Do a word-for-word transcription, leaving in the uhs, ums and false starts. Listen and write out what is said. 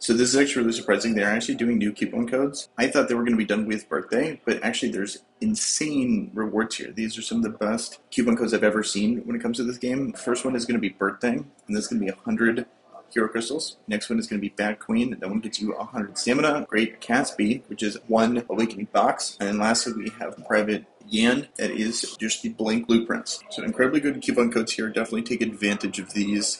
So this is actually really surprising. They're actually doing new coupon codes. I thought they were going to be done with birthday, but actually there's insane rewards here. These are some of the best coupon codes I've ever seen when it comes to this game. The first one is going to be birthday, and that's going to be one hundred hero crystals. Next one is going to be Bad Queen. That one gets you one hundred stamina. Great Caspi, which is one awakening box. And lastly, we have Private Yan. That is just the blank blueprints. So incredibly good coupon codes here. Definitely take advantage of these.